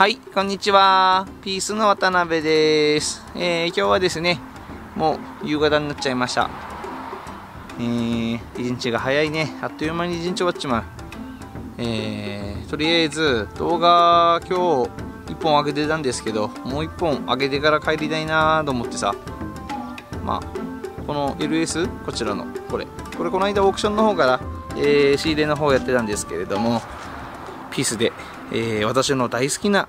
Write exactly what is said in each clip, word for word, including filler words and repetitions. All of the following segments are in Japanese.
はい、こんにちは。ピースの渡辺です。えー、今日はですね、もう夕方になっちゃいました。えー、一日が早いね。あっという間に一日終わっちまう。えー、とりあえず動画今日いっぽん上げてたんですけど、もういっぽん上げてから帰りたいなーと思ってさ、まあ、この エルエス、こちらの、これ。これこの間オークションの方から、えー、仕入れの方やってたんですけれども、ピースで。えー、私の大好きな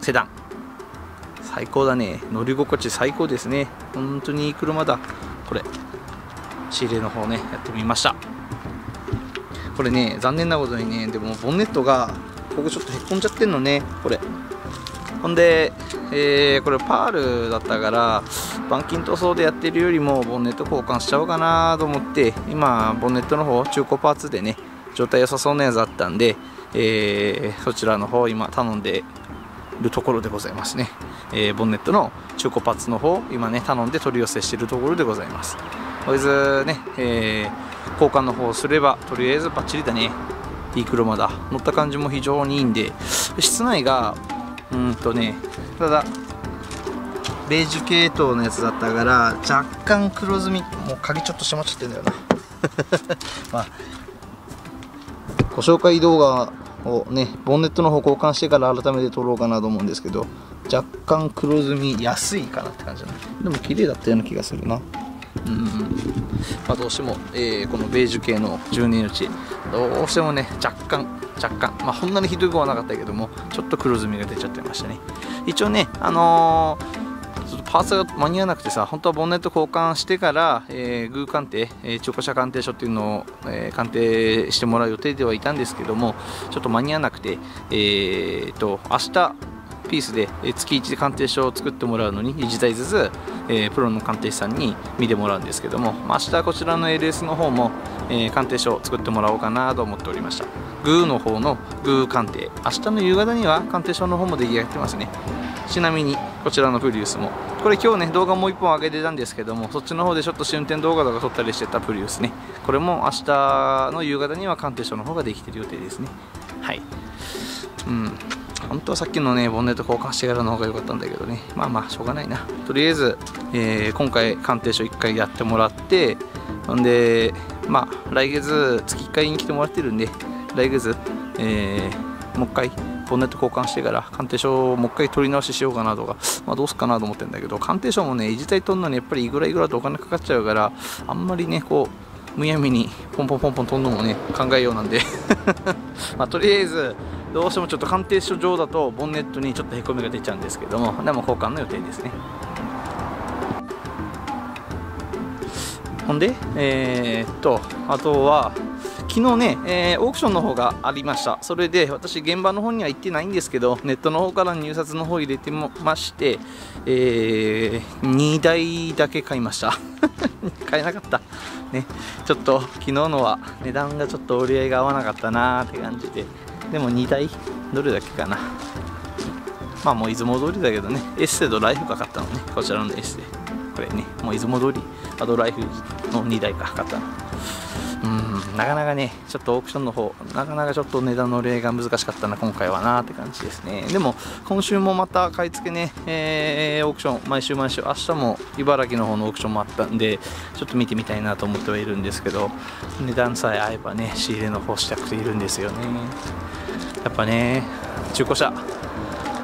セダン、最高だね。乗り心地最高ですね。本当にいい車だ。これ仕入れの方ね、やってみました。これね、残念なことにね、でもボンネットがここちょっとへこんじゃってんのね、これ。ほんで、えー、これパールだったから板金塗装でやってるよりもボンネット交換しちゃおうかなと思って、今ボンネットの方中古パーツでね、状態良さそうなやつあったんで、えー、そちらの方今頼んでるところでございますね。えー、ボンネットの中古パーツの方今ね頼んで取り寄せしてるところでございます。とりあえずね、えー、交換の方をすればとりあえずバッチリだね。いい車だ。乗った感じも非常にいいんで、室内がうーんとね、ただベージュ系統のやつだったから若干黒ずみ、もう鍵ちょっと閉まっちゃってんだよなまあご紹介動画をね、ボンネットの方交換してから改めて撮ろうかなと思うんですけど、若干黒ずみ、安いかなって感じだね。でも綺麗だったような気がするな。うん、まあどうしても、えー、このベージュ系のじゅうにインチ、どうしてもね若干若干、まあほんなにひどいことはなかったけども、ちょっと黒ずみが出ちゃってましたね。一応ね、あのーちょっとパーツが間に合わなくてさ、本当はボンネット交換してから、えー、グー鑑定、えー、中古車鑑定書っていうのを、えー、鑑定してもらう予定ではいたんですけども、ちょっと間に合わなくて、えー、と明日ピースで月いちで鑑定書を作ってもらうのにいちだいずつ、えー、プロの鑑定士さんに見てもらうんですけども、まあ、明日こちらの エルエス の方も、えー、鑑定書を作ってもらおうかなと思っておりました。グーの方のグー鑑定、明日の夕方には鑑定書の方も出来上がってますね。ちなみにこちらのプリウスも、これ今日ね動画もういっぽん上げてたんですけども、そっちの方でちょっと試運転動画とか撮ったりしてたプリウスね、これも明日の夕方には鑑定書の方ができてる予定ですね。はい、うん、本当はさっきのねボンネット交換してからの方が良かったんだけどね、まあまあしょうがないな。とりあえず、えー、今回鑑定書いっかいやってもらって、ほんでまあ来月月いっかいに来てもらってるんで、来月、えー、もういっかいボンネット交換してから鑑定書をもう一回取り直ししようかなとか、まあ、どうすっかなと思ってるんだけど、鑑定書もね維持体取るのにやっぱりいくらいくらとお金かかっちゃうから、あんまりねこうむやみにポンポンポンポン取るのもね考えようなんでまあとりあえずどうしてもちょっと鑑定書上だとボンネットにちょっとへこみが出ちゃうんですけども、でも交換の予定ですね。ほんでえー、っとあとは昨日ね、えー、オークションの方がありました。それで私現場の方には行ってないんですけど、ネットの方から入札の方入れてまして、えー、にだいだけ買いました買えなかったね。ちょっと昨日のは値段がちょっと折り合いが合わなかったなーって感じで、でもにだいどれだけかな、まあもう出雲通りだけどね、エッセとライフが買ったのね、こちらのエッセ、これねもう出雲通り、あとライフのにだいか買ったの。うん、なかなかね、ちょっとオークションの方、なかなかちょっと値段の例が難しかったな、今回はなーって感じですね。でも、今週もまた買い付けね、えー、オークション、毎週毎週、明日も茨城の方のオークションもあったんで、ちょっと見てみたいなと思ってはいるんですけど、値段さえ合えばね、仕入れの方したくているんですよね。やっぱね、中古車、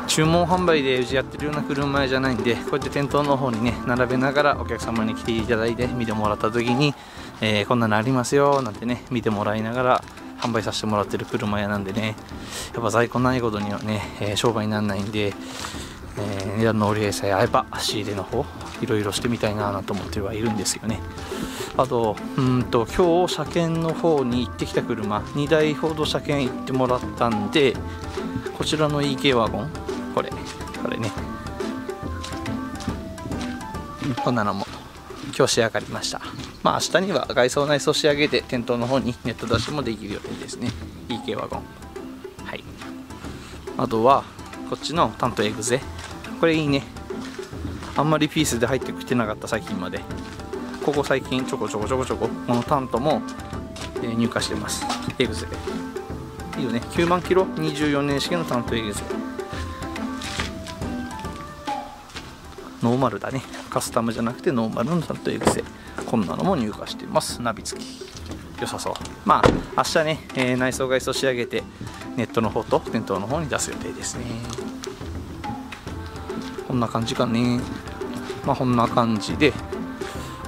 注文販売でうちやってるような車屋じゃないんで、こうやって店頭の方にね、並べながらお客様に来ていただいて、見てもらった時に、えー、こんなのありますよなんてね見てもらいながら販売させてもらってる車屋なんでね、やっぱ在庫ないことにはね、えー、商売にならないんで、えー、値段の折り合いさえ合えば仕入れの方いろいろしてみたいなぁと思ってはいるんですよね。あとうんと今日車検の方に行ってきた車にだいほど車検行ってもらったんで、こちらの イーケー ワゴン、これこれね、こんなのも今日仕上がりました。まあ明日には外装内装仕上げて店頭の方にネット出しもできる予定ですね。 イーケー ワゴン、はい。あとはこっちのタントエグゼ、これいいね、あんまりピースで入ってきてなかった最近まで。ここ最近ちょこちょこちょこちょここのタントも入荷してます。エグゼいいよね、きゅうまんキロにじゅうよねん式のタントエグゼ、ノーマルだね。カスタムじゃなくてノーマルのちゃんとエグゼ。こんなのも入荷しています。ナビ付き。良さそう。まあ、明日ね、えー、内装外装仕上げて、ネットの方と店頭の方に出す予定ですね。こんな感じかね。まあ、こんな感じで。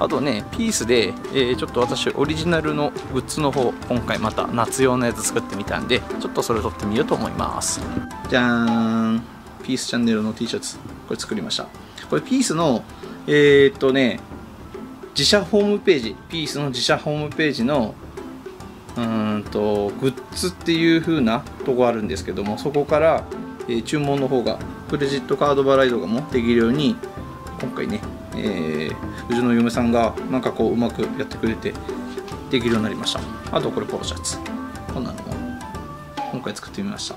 あとね、ピースで、えー、ちょっと私オリジナルのグッズの方、今回また夏用のやつ作ってみたんで、ちょっとそれを撮ってみようと思います。じゃーん。ピースチャンネルの T シャツ。これ作りました。これピースの、えー、っとね、自社ホームページ、ピースの自社ホームページの、うーんと、グッズっていう風なとこあるんですけども、そこから、えー、注文の方が、クレジットカード払いとかもできるように、今回ね、えー、うちの嫁さんがなんかこううまくやってくれてできるようになりました。あとこれポロシャツ、こんなのも今回作ってみまし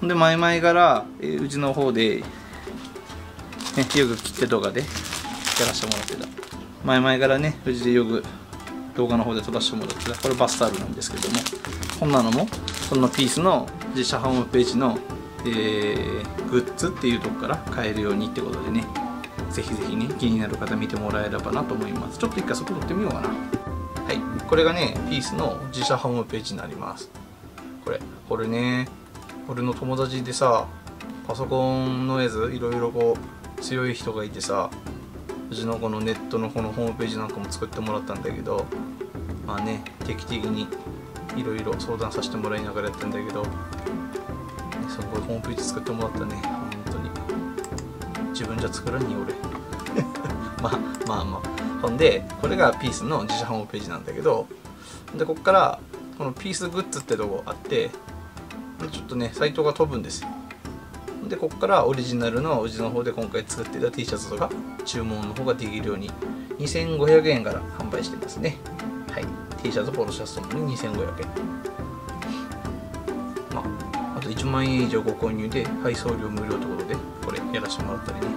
た。で前々から、えー、うちの方で、ね、よく切手動画でやらせてもらってた、前々からねうちでよく動画の方で撮らせてもらってた、これバスタオルなんですけども、こんなのもそのピースの自社ホームページの、えー、グッズっていうとこから買えるようにってことでね、ぜひぜひね、気になる方見てもらえればなと思います。ちょっと一回そこ撮ってみようかな。はい、これがね、ピースの自社ホームページになります。これ、これね、俺の友達でさ、パソコンのやつ、いろいろこう、強い人がいてさ、うちのこのネットのこのホームページなんかも作ってもらったんだけど、まあね、定期的にいろいろ相談させてもらいながらやったんだけど、そこでホームページ作ってもらったね。自分じゃ作らんに俺まあまあまあ、ほんでこれがピースの自社ホームページなんだけど、でこっからこのピースグッズってとこあって、ちょっとねサイトが飛ぶんですよ。でこっからオリジナルのうちの方で今回作ってた T シャツとか注文の方ができるようににせんごひゃくえんから販売してますね。はい、 T シャツポロシャツともににせんごひゃくえん、まああといちまんえん以上ご購入で配送料無料ってことでやらせてもらったりね、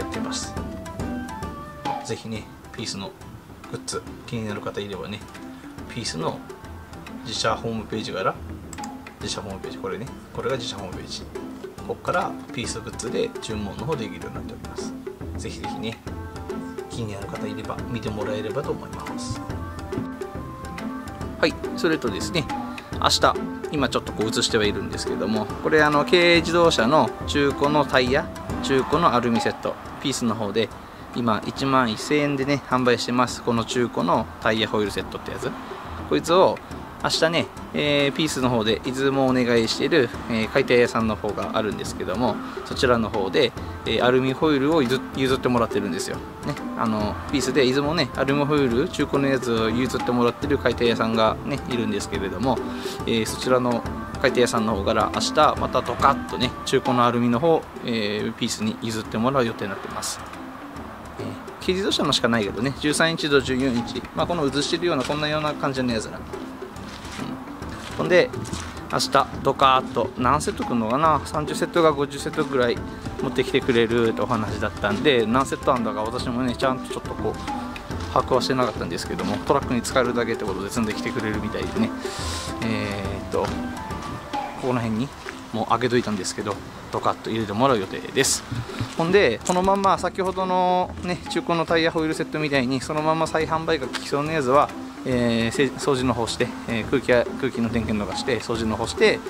やってます。ぜひねピースのグッズ気になる方いればね、ピースの自社ホームページから、自社ホームページ、これね、これが自社ホームページ、ここからピースグッズで注文の方できるようになっております。ぜひぜひね気になる方いれば見てもらえればと思います。はい、それとですね、明日今ちょっとこう映してはいるんですけども、これあの軽自動車の中古のタイヤ、中古のアルミセット、ピースの方で今いちまんせんえんでね販売してます。この中古のタイヤホイールセットってやつ、こいつを明日ね、えー、ピースの方でいつもお願いしている、えー、解体屋さんの方があるんですけども、そちらの方で、えー、アルミホイールを 譲, 譲ってもらってるんですよ、ね、あのピースでいつもねアルミホイール中古のやつを譲ってもらってる解体屋さんがねいるんですけれども、えー、そちらの解体屋さんの方から明日またドカッとね中古のアルミの方、えー、ピースに譲ってもらう予定になってます。えー、軽自動車のしかないけどね、じゅうさんインチとじゅうよんインチ、まあ、この映してるようなこんなような感じのやつなんで、ほんで明日ドカーッと何セットくんのかな、さんじゅっセットがごじゅっセットぐらい持ってきてくれるってお話だったんで、何セットあんだか私もねちゃんとちょっとこう把握はしてなかったんですけども、トラックに使えるだけってことで積んできてくれるみたいでね、えー、っとここの辺にもう開けといたんですけど、ドカッと入れてもらう予定です。ほんでこのまま先ほどのね中古のタイヤホイールセットみたいにそのまま再販売が効きそうなやつは、えー、掃除の方して、えー、空気や空気の点検とかして掃除の方して、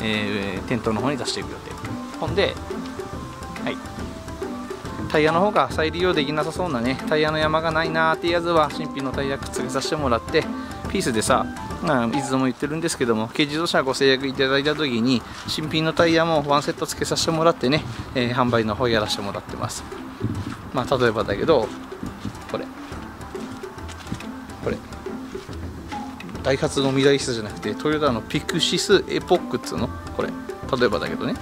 えー、店頭の方に出していく予定。ほんで、はい、タイヤの方が再利用できなさそうなね、タイヤの山がないなーっていうやつは新品のタイヤくっつけさせてもらって、ピースでさ、うん、いつも言ってるんですけども、軽自動車ご制約いただいた時に新品のタイヤもワンセット付けさせてもらってね、えー、販売の方やらせてもらってます。まあ例えばだけどこれこれダイハツのミライスじゃなくてトヨタのピクシスエポックっつうの、これ例えばだけどね、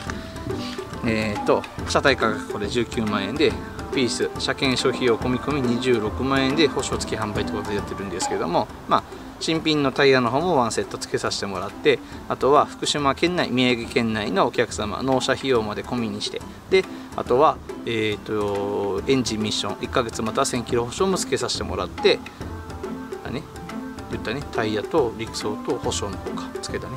えー、っと車体価格これじゅうきゅうまんえんで、ピース車検消費用込み込みにじゅうろくまんえんで保証付き販売ってことでやってるんですけども、まあ新品のタイヤの方もワンセット付けさせてもらって、あとは福島県内宮城県内のお客様納車費用まで込みにして、であとは、えー、とエンジンミッションいっかげつまたはせんキロ保証も付けさせてもらって、あね言ったね、タイヤと陸送と保証の方か付けたね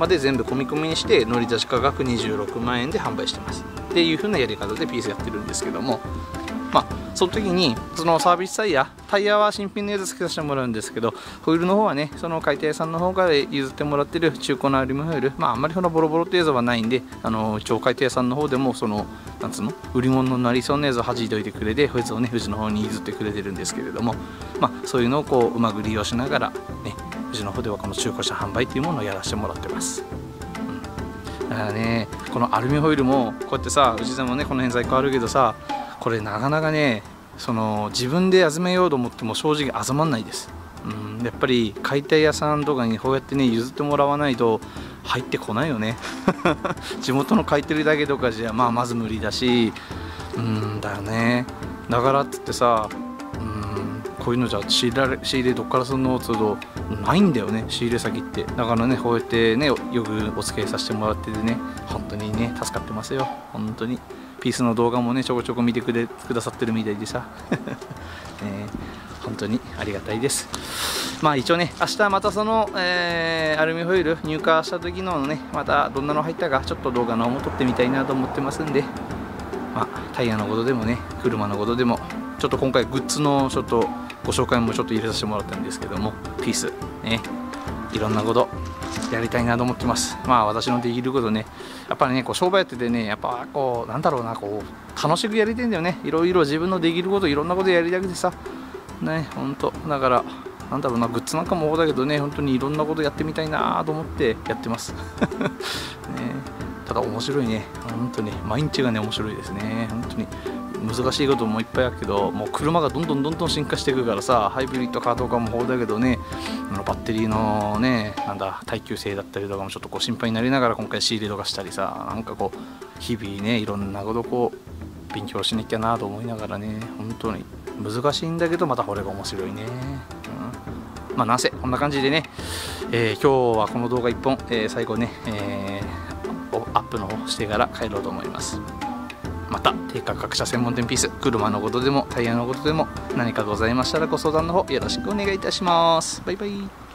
まで全部込み込みにして、乗り出し価格にじゅうろくまんえんで販売してますっていう風なやり方でピースやってるんですけども、まあ、その時にそのサービスタイヤタイヤは新品のやつつけさせてもらうんですけど、ホイールの方はね、その解体屋さんの方から譲ってもらってる中古のアルミホイール、まあ、あんまりそのボロボロって映像はないんで、あの一応解体屋さんの方でもそのなんつうの売り物になりそうなやつを弾いておいてくれて、そいつをねうちの方に譲ってくれてるんですけれども、まあ、そういうのをこううまく利用しながらね、うちの方ではこの中古車販売っていうものをやらせてもらってます。うん、だからね、このアルミホイールもこうやってさ、うちでもねこの辺在庫あるけどさ、これなかなかねその自分で集めようと思っても正直集まんないです。うん、やっぱり解体屋さんとかにこうやってね譲ってもらわないと入ってこないよね地元の買い取りだけとかじゃ、まあ、まず無理だし、うんだよね。だからっつってさ、うんこういうのじゃ仕入れ、仕入れどっからするのっつうとないんだよね、仕入れ先って。だからねこうやってねよくお付き合いさせてもらっててね、本当にね助かってますよ。本当にピースの動画もねちょこちょこ見てくれくださってるみたいでさね、本当にありがたいです。まあ一応ね明日またその、えー、アルミホイール入荷した時のねまたどんなの入ったかちょっと動画の方も撮ってみたいなと思ってますんで、まあ、タイヤのことでもね車のことでもちょっと今回グッズのちょっとご紹介もちょっと入れさせてもらったんですけども、ピースねいろんなことやりたいなと思ってます。まあ私のできることね、やっぱりねこう商売やっててね、やっぱこうなんだろうな、こう楽しくやりてんだよね。いろいろ自分のできることいろんなことやりたくてさね、ほんとだからなんだろうな、グッズなんかもだけどね、本当にいろんなことやってみたいなと思ってやってますね。ただ面白いね、本当に毎日がね面白いですね。本当に難しいこともいっぱいあるけど、もう車がどんどんどんどん進化していくからさ、ハイブリッドカーとかもほうだけどね、バッテリーのねなんだ耐久性だったりとかもちょっとこう心配になりながら今回仕入れとかしたりさ、なんかこう日々ねいろんなことこう勉強しなきゃなと思いながらね、本当に難しいんだけどまたこれが面白いね。うん、まあなんせこんな感じでね、えー、今日はこの動画いっぽん、えー、最後ね、えー、アップの方してから帰ろうと思います。また定価格車専門店ピース、車のことでもタイヤのことでも何かございましたらご相談の方よろしくお願いいたします。バイバイ。